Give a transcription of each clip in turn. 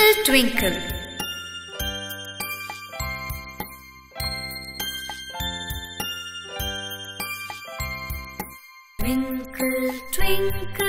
Twinkle, twinkle. Twinkle, twinkle,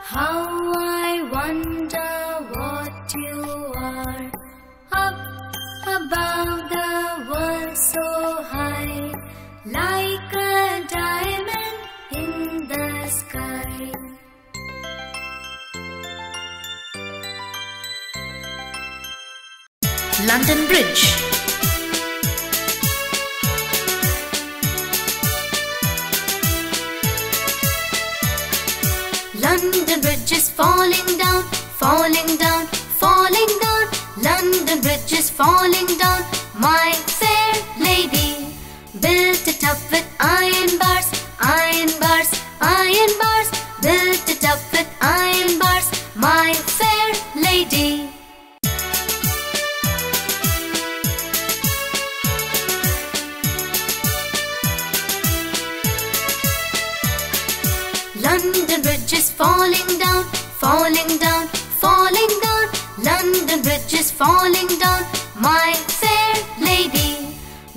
how I wonder what you are. Up above the world so high, like a diamond in the sky. London Bridge. London Bridge is falling down, falling down, falling down. London Bridge is falling down. My fair lady built it up with iron bars, iron bars, iron bars. Built it up with iron bars, my fair lady. London Bridge is falling down, falling down, falling down. London Bridge is falling down. My fair lady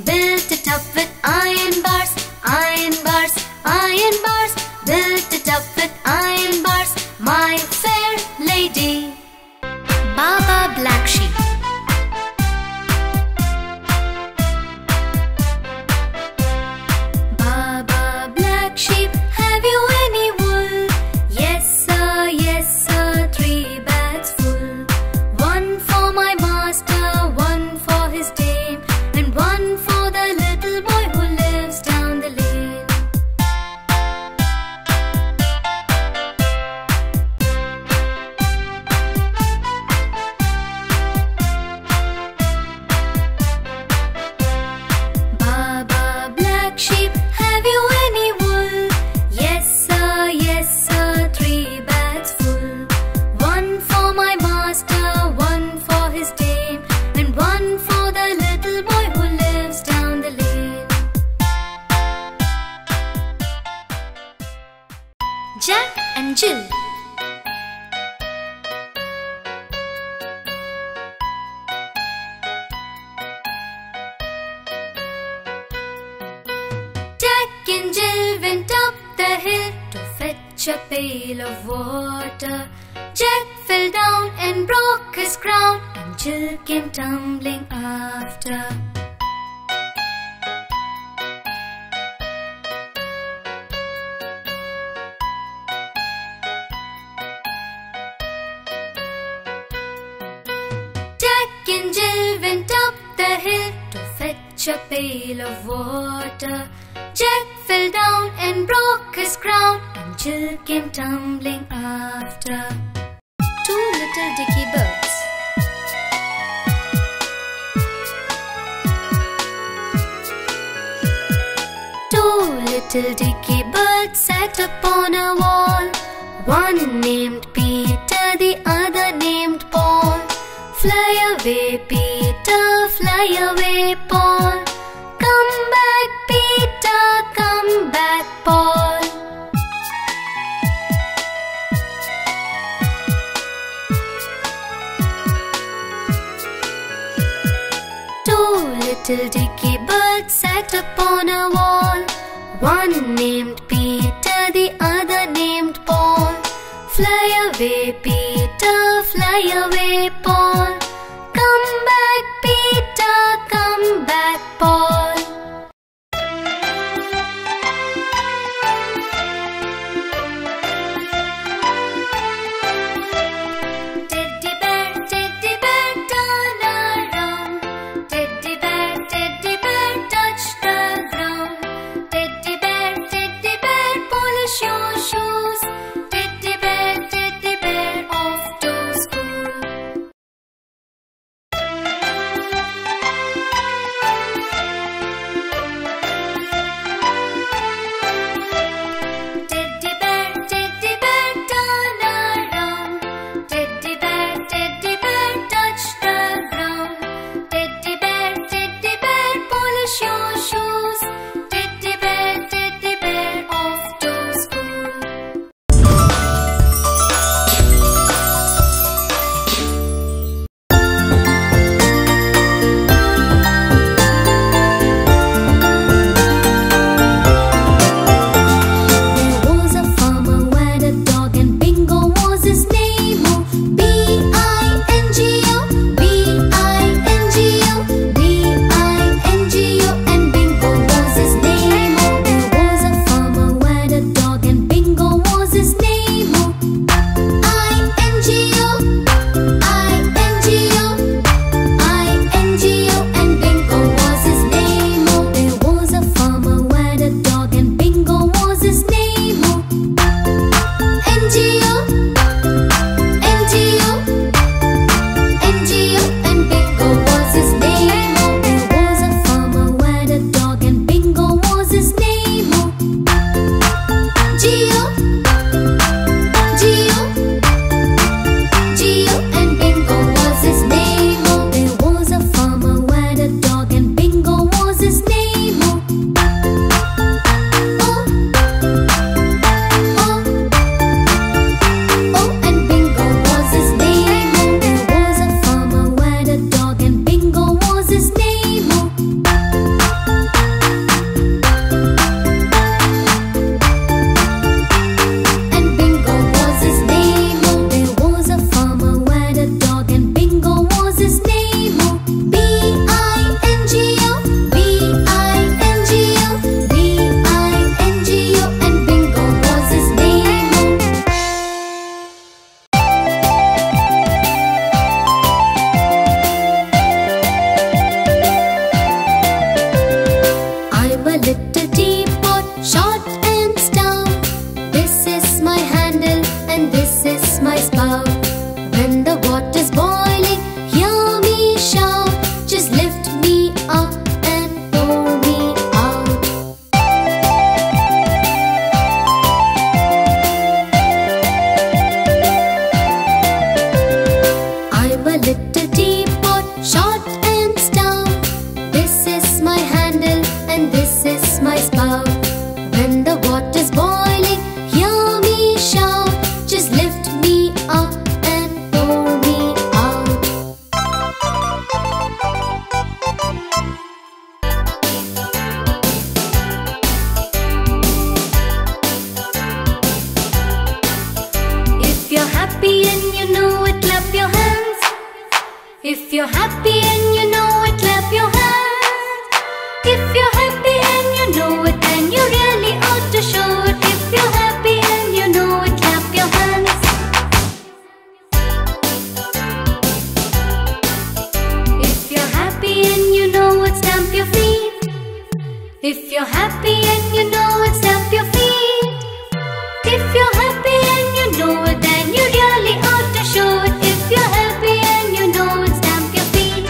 built it up with iron bars, iron bars, iron bars. Built it up with iron bars, my fair lady. Baba Black Sheep. Baba Black Sheep, have you any wool? Jack and Jill. Jack and Jill went up the hill to fetch a pail of water. Jack fell down and broke his crown, and Jill came tumbling after. A pail of water. Jack fell down and broke his crown, and Jill came tumbling after. Two little dicky birds. Two little dicky birds sat upon a wall. One named Peter, the other named Paul. Fly away, Peter, fly away, Paul. Come back, Peter, come back, Paul. Two little dicky birds sat upon a wall. One named Peter, the other named Paul. Fly away, Peter, fly away, Paul. Come back, Peter, come back, Paul. Teddy bear, turn around. Teddy bear, touch the ground. Teddy bear, polish your shoes. If you're happy and you know it, clap your hands. If you're happy and you know it, then you really ought to show it. If you're happy and you know it, clap your hands. If you're happy and you know it, stamp your feet. If you're happy and you know it, stamp your feet. If you're happy and you know it, then you really ought to show it. If you're happy and you know it, stamp your feet.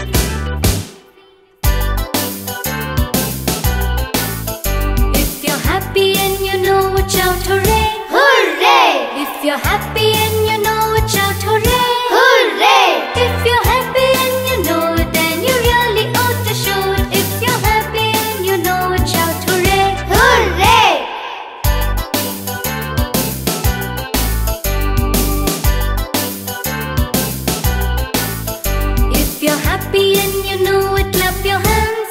If you're happy and you know it, shout hooray! Hooray! If you're happy and you know it, shout hooray! Hooray! If you're happy and you know it, then you really ought to show it. If you're happy and you know it, shout hooray! Hooray! If you're happy and you know it, clap your hands.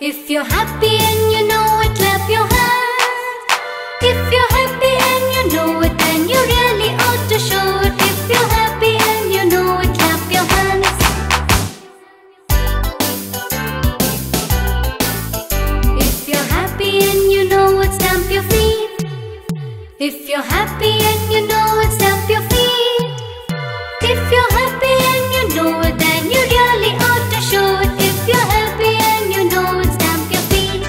If you're happy and you know it, clap your hands. If you're happy and you know it, then you really ought to show it. If you're happy and you know it, clap your hands. If you're happy and you know it, stamp your feet. If you're happy and you know it, stamp your feet. If you're happy and you know it, then you really ought to show it. If you're happy and you know it, stamp your feet.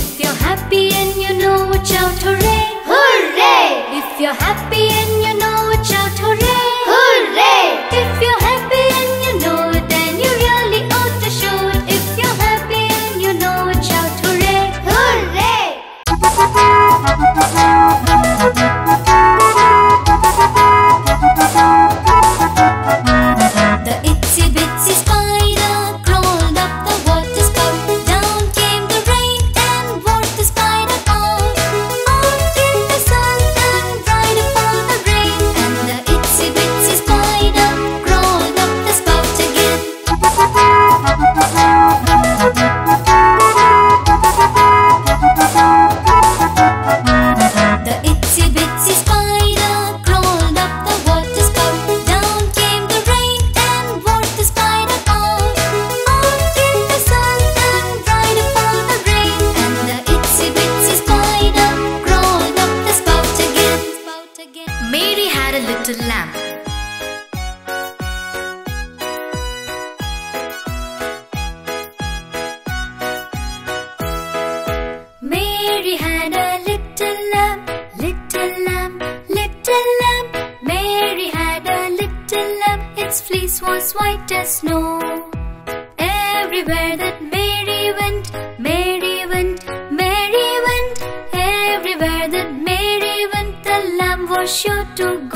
If you're happy and you know it, shout hooray! Hooray! If you're happy and you know it, shout hooray! Hooray! If you're happy and you know it, then you really ought to show it. If you're happy and you know it, shout hooray! Hooray! The itsy bitsy spider crawled up the water spout. Down came the rain and washed the spider out. Out came the sun and dried up all the rain. And the itsy bitsy spider crawled up the spout again. The itsy bitsy spider crawled up the water spout. Down came the rain and washed the spider out. Out came the sun and dried up all the rain. And the itsy bitsy spider crawled up the spout again. Mary had a little lamb. Mary had a little lamb, little lamb, little lamb. Mary had a little lamb, its fleece was white as snow. Everywhere that Mary went, Mary went, Mary went. Everywhere that Mary went, the lamb was sure to go.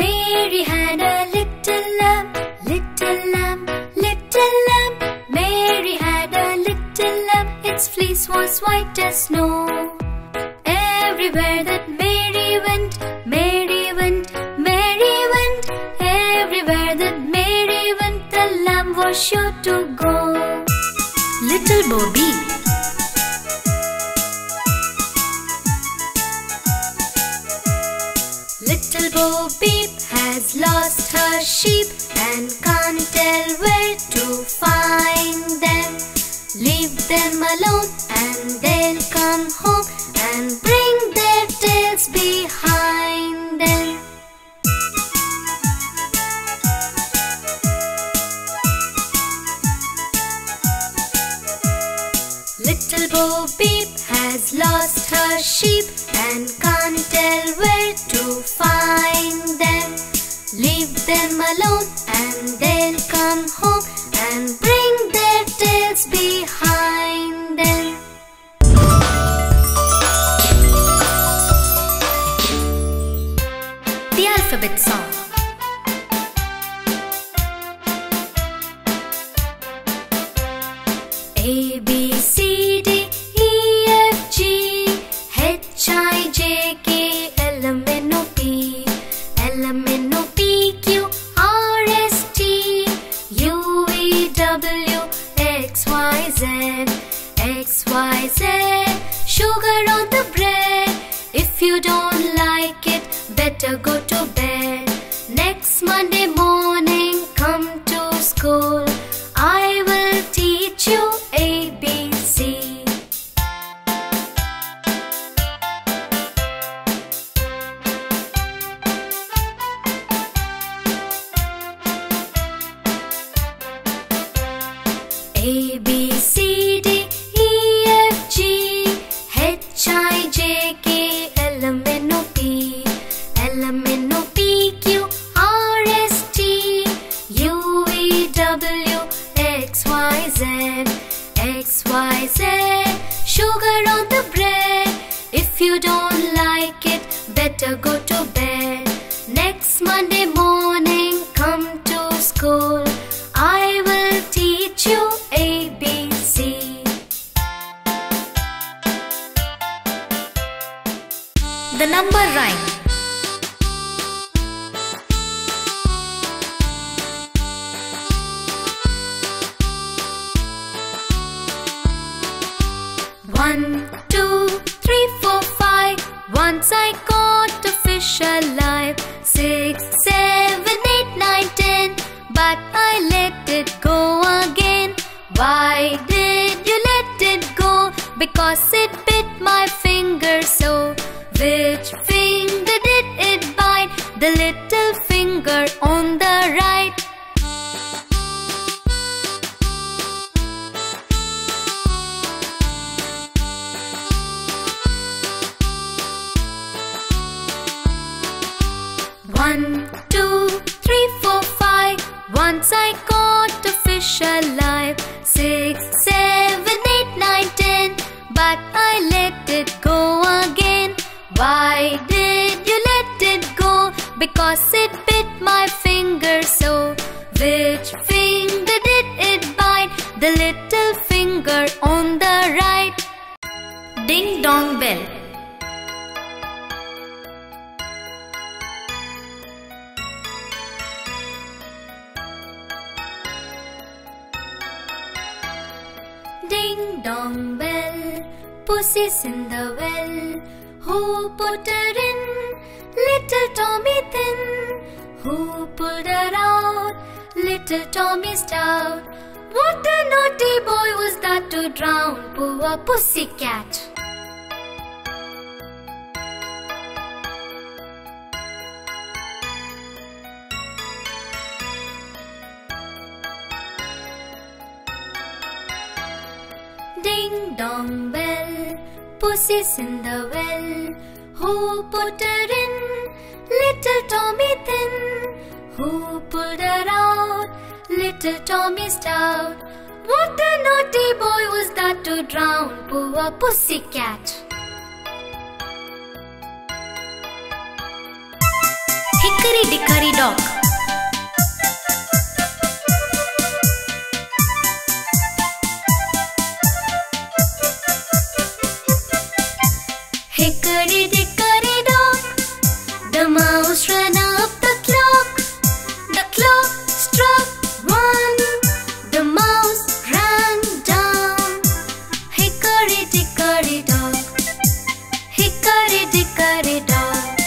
Mary had a little lamb, little lamb, little lamb. Mary had a little lamb, its fleece was white as snow. Everywhere that Mary went, Mary went, Mary went. Everywhere that Mary went, the lamb was sure to go. Little Bobby. Little Bo Peep has lost her sheep and can't tell where to find them. Leave them alone and they'll come home and bring their tails behind them. Little Bo Peep has lost her sheep and can't tell where to find them. Leave them alone and they'll come home and bring their tails behind them. The Alphabet Song. A, B, C, D, E, F, G, H, I, J, K, L, M, N, O, P, Q, R, S, T, A, B, C, D, E, F, G, H, I, J, K, L, M, N, O, P, L, M, N, O, P, Q, R, S, T, U, V, W, X, Y, Z, X, Y, Z, sugar on the bread. If you don't like it, better go to bed. Next Monday morning, come to school. I will teach you A, B, C. The number rhyme. One, two, three, four, five. Once I caught a fish alive. 6, 7, 8, 9, 10. But I let it go again. Why did you let it go? Because it bit my finger so. Which finger did it bite? The little finger on the right. One, two, three, four, five. Once I caught a fish alive. 6, 7, 8, 9, 10. But I let it go again. Why did you let it go? Because it bit my finger so. Which finger did it bite? The little finger on the right. Ding dong bell. Ding dong bell, pussy's in the well. Who put her in? Little Tommy thin. Who pulled her out? Little Tommy stout. What a naughty boy was that to drown poor pussycat. Ding dong bell, pussy's in the well. Who put her in? Little Tommy thin. Who pulled her out? Little Tommy stout. What a naughty boy was that to drown poor pussycat. Hickory Dickory Dock. Hickory dickory dock, the mouse ran up the clock. The clock struck 1, the mouse ran down. Hickory dickory dock, hickory dickory dock.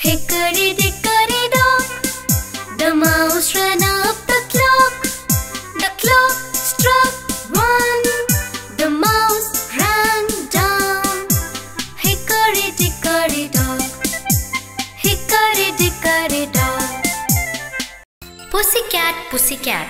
Hickory dickory dock, the mouse ran up the clock. The clock struck 1, the mouse ran down. Hickory dickory dock, hickory dickory dock. Pussycat, pussycat.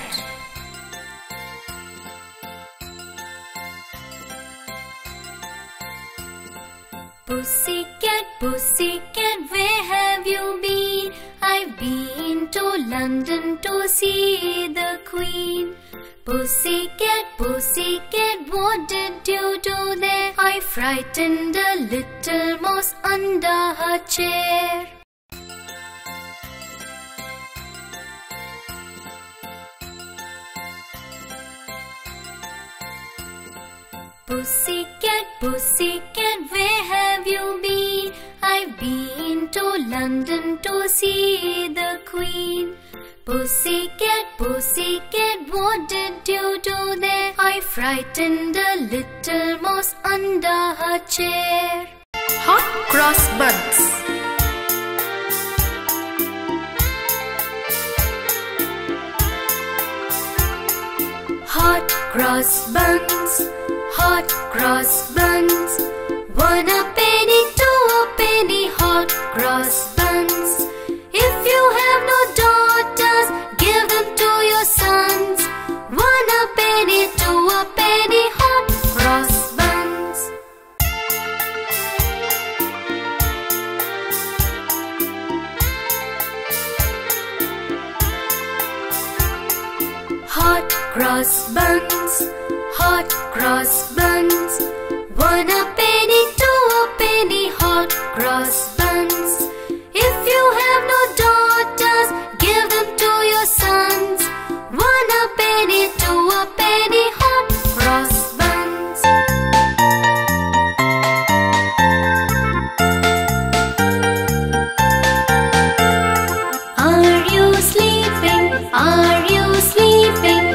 Pussycat, pussycat, where have you been? I've been to London to see the Queen. Pussycat, pussycat, what did you do there? I frightened a little mouse under her chair. Pussycat, pussycat, where have you been? I've been to London to see the Queen. Pussycat, pussycat, what did you do there? I frightened a little mouse under her chair. Hot cross buns. Hot cross buns, hot cross buns. 1 a penny, 2 a penny, hot cross buns. If you have no daughters, give them to your sons. 1 a penny, 2 a penny, hot cross buns. Hot cross buns, hot cross buns. 1 a penny, 2 a penny, hot cross buns. If you have no daughters, give them to your sons. 1 a penny, 2 a penny, hot cross buns. Are you sleeping? Are you sleeping?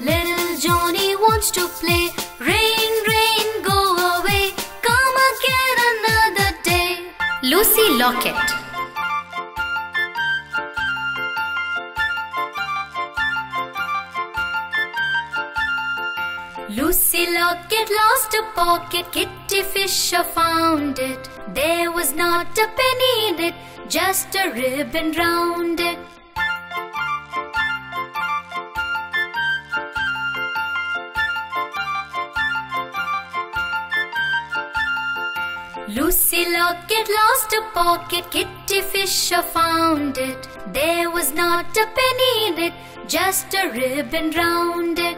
Little Johnny wants to play. Rain, rain, go away. Come again another day. Lucy Locket. Lucy Locket lost a pocket. Kitty Fisher found it. There was not a penny in it, just a ribbon round it. Lucy Locket lost a pocket, Kitty Fisher found it. There was not a penny in it, just a ribbon round it.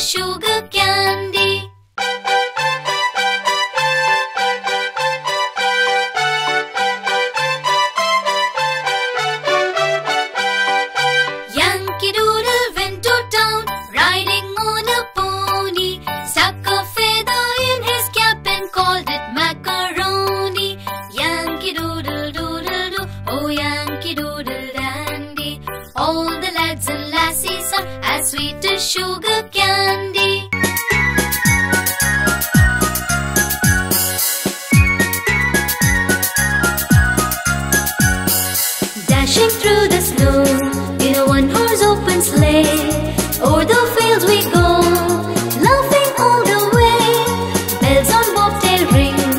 sugar candy. Sugar candy. Dashing through the snow in a one-horse open sleigh, o'er the fields we go, laughing all the way. Bells on bobtail ring,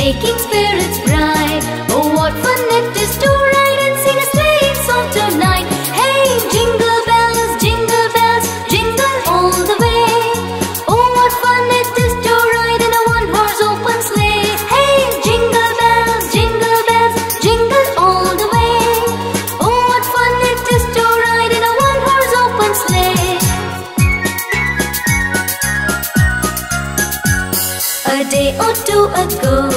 making spirits bright. Oh, what fun it is to ride and sing a sleighing song tonight. Hey, jingle bells, jingle. Ago,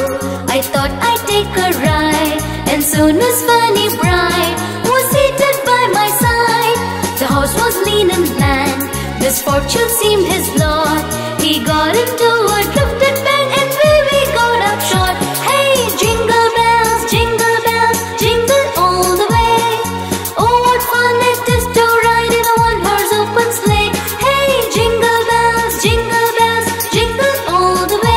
I thought I'd take a ride, and soon Miss Fanny Bride was seated by my side. The horse was lean and bland, misfortune seemed his lot. He got into a drifted bend, and we got up short. Hey, jingle bells, jingle bells, jingle all the way. Oh, what fun it is to ride in a one-horse open sleigh. Hey, jingle bells, jingle bells, jingle all the way.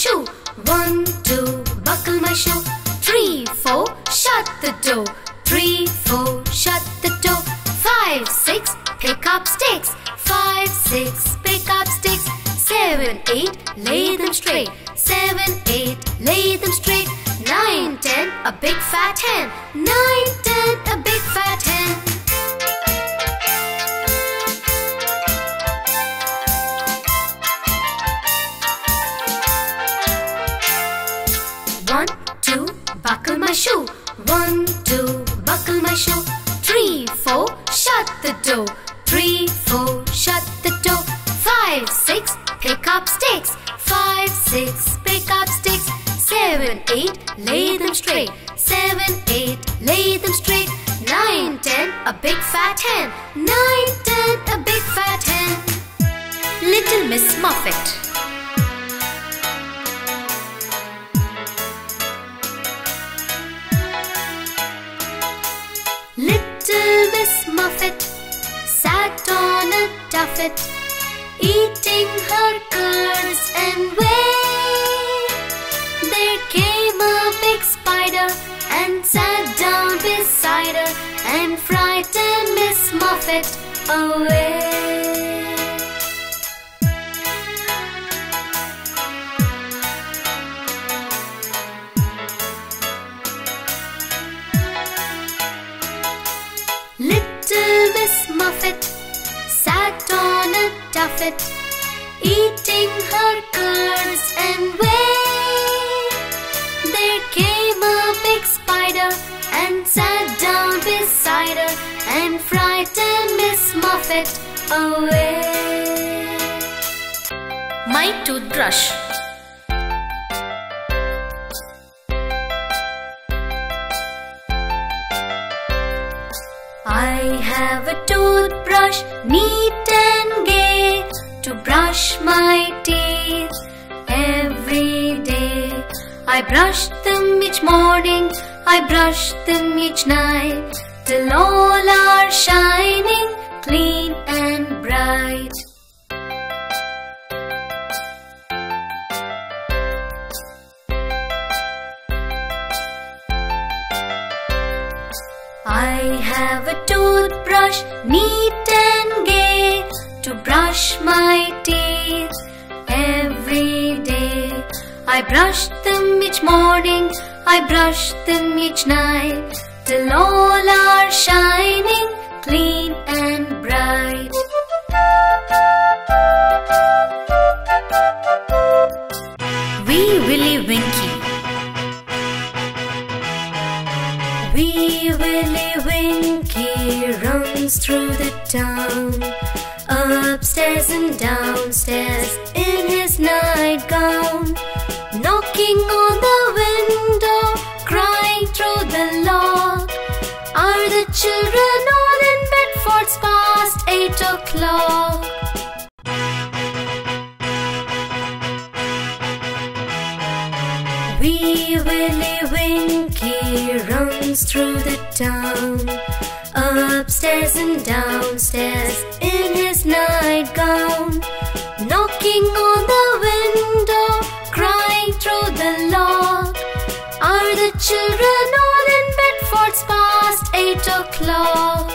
Shoe. 1, 2, buckle my shoe. 3, 4, shut the door. 3, 4, shut the door. 5, 6, pick up sticks. 5, 6, pick up sticks. 7, 8, lay them straight. 7, 8, lay them straight. 9, 10, a big fat hen. 9, 10, a big fat hen. Buckle my shoe. 1, 2, buckle my shoe. 3, 4, shut the door. 3, 4, shut the door. 5, 6, pick up sticks. 5, 6, pick up sticks. 7, 8, lay them straight. 7, 8, lay them straight. 9, 10, a big fat hen. 9, 10, a big fat hen. Little Miss Muffet. Little Miss Muffet sat on a tuffet, eating her curds and whey. There came a big spider and sat down beside her and frightened Miss Muffet away. Little Miss Muffet sat on a tuffet, eating her curds and whey. There came a big spider and sat down beside her and frightened Miss Muffet away. My toothbrush. I have a toothbrush, neat and gay, to brush my teeth every day. I brush them each morning, I brush them each night, till all are shining, clean and bright. I have a toothbrush, neat and gay, to brush my teeth every day. I brush them each morning, I brush them each night, till all are shining, clean and bright. goes through the town, upstairs and downstairs in his nightgown, knocking on the window, crying through the lock, are the children all in bed, for it's past 8 o'clock. Wee Willie Winkie runs through the town, upstairs and downstairs in his nightgown, knocking on the window, crying through the lock, are the children all in bed, for it's past 8 o'clock.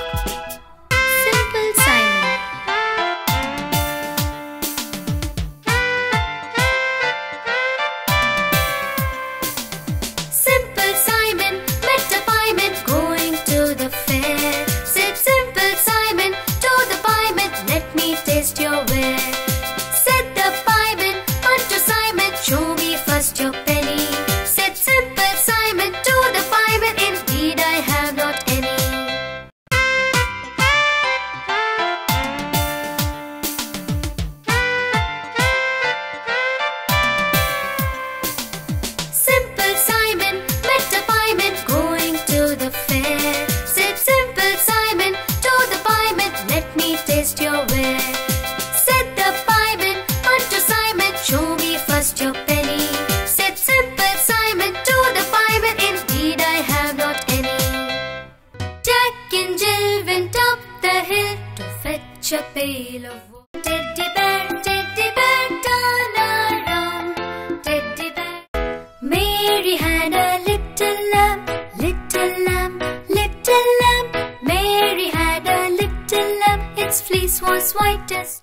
Simple Simon. Mary had a little lamb, its fleece was white as snow.